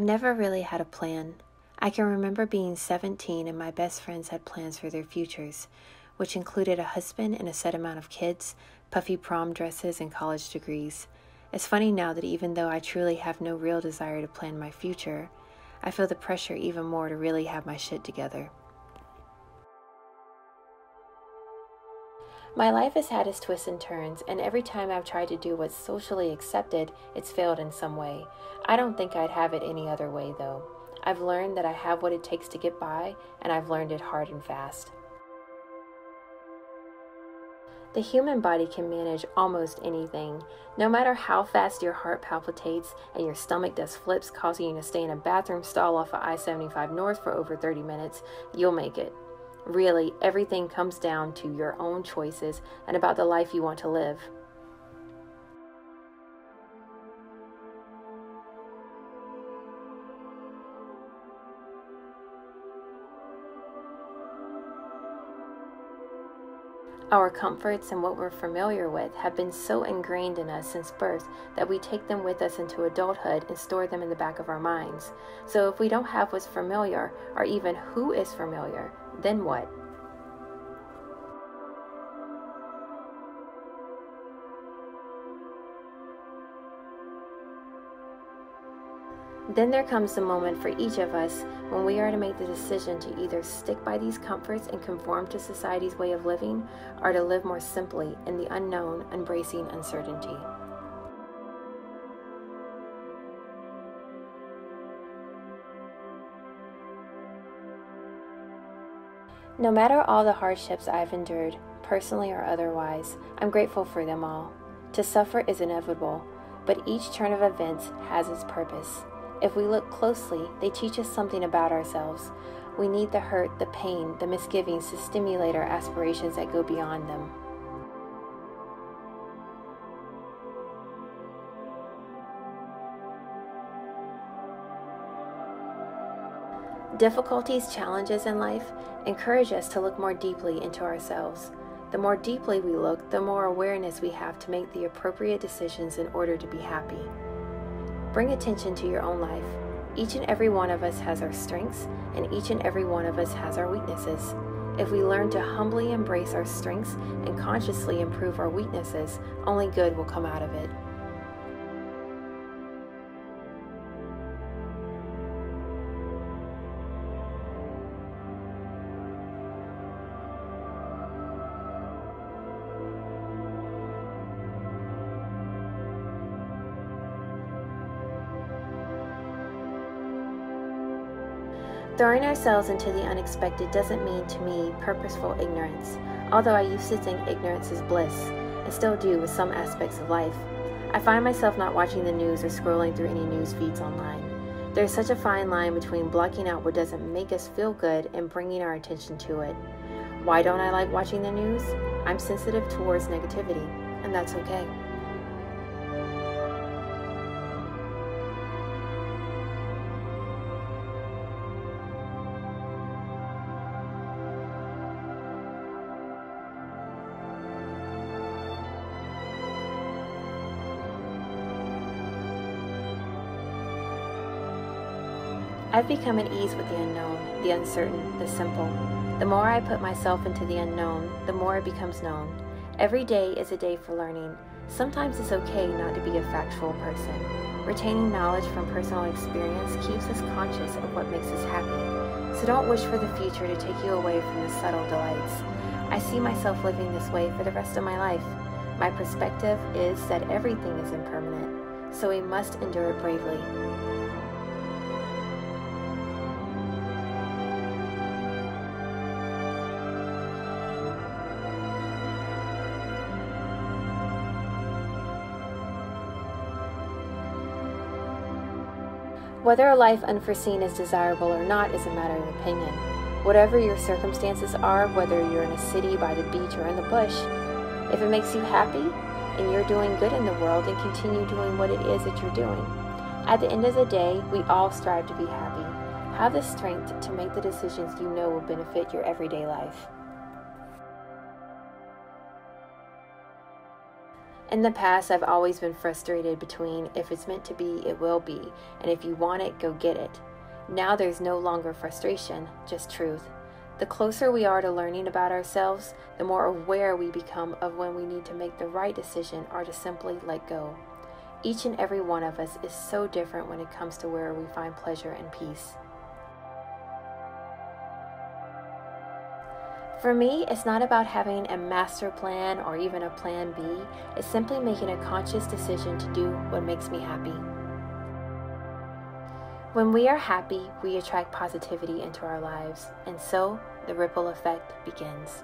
I've never really had a plan. I can remember being 17 and my best friends had plans for their futures, which included a husband and a set amount of kids, puffy prom dresses, and college degrees. It's funny now that even though I truly have no real desire to plan my future, I feel the pressure even more to really have my shit together. My life has had its twists and turns, and every time I've tried to do what's socially accepted, it's failed in some way. I don't think I'd have it any other way, though. I've learned that I have what it takes to get by, and I've learned it hard and fast. The human body can manage almost anything. No matter how fast your heart palpitates and your stomach does flips causing you to stay in a bathroom stall off of I-75 North for over 30 minutes, you'll make it. Really, everything comes down to your own choices and about the life you want to live. Our comforts and what we're familiar with have been so ingrained in us since birth that we take them with us into adulthood and store them in the back of our minds. So if we don't have what's familiar, or even who is familiar, then what? Then there comes the moment for each of us when we are to make the decision to either stick by these comforts and conform to society's way of living, or to live more simply in the unknown, embracing uncertainty. No matter all the hardships I've endured, personally or otherwise, I'm grateful for them all. To suffer is inevitable, but each turn of events has its purpose. If we look closely, they teach us something about ourselves. We need the hurt, the pain, the misgivings to stimulate our aspirations that go beyond them. Difficulties, challenges in life encourage us to look more deeply into ourselves. The more deeply we look, the more awareness we have to make the appropriate decisions in order to be happy. Bring attention to your own life. Each and every one of us has our strengths, and each and every one of us has our weaknesses. If we learn to humbly embrace our strengths and consciously improve our weaknesses, only good will come out of it. Throwing ourselves into the unexpected doesn't mean, to me, purposeful ignorance, although I used to think ignorance is bliss, and still do with some aspects of life. I find myself not watching the news or scrolling through any news feeds online. There's such a fine line between blocking out what doesn't make us feel good and bringing our attention to it. Why don't I like watching the news? I'm sensitive towards negativity, and that's okay. I've become at ease with the unknown, the uncertain, the simple. The more I put myself into the unknown, the more it becomes known. Every day is a day for learning. Sometimes it's okay not to be a factual person. Retaining knowledge from personal experience keeps us conscious of what makes us happy. So don't wish for the future to take you away from the subtle delights. I see myself living this way for the rest of my life. My perspective is that everything is impermanent, so we must endure it bravely. Whether a life unforeseen is desirable or not is a matter of opinion. Whatever your circumstances are, whether you're in a city, by the beach, or in the bush, if it makes you happy and you're doing good in the world, then continue doing what it is that you're doing. At the end of the day, we all strive to be happy. Have the strength to make the decisions you know will benefit your everyday life. In the past, I've always been frustrated between if it's meant to be, it will be, and if you want it, go get it. Now there's no longer frustration, just truth. The closer we are to learning about ourselves, the more aware we become of when we need to make the right decision or to simply let go. Each and every one of us is so different when it comes to where we find pleasure and peace. For me, it's not about having a master plan or even a plan B. It's simply making a conscious decision to do what makes me happy. When we are happy, we attract positivity into our lives, and so the ripple effect begins.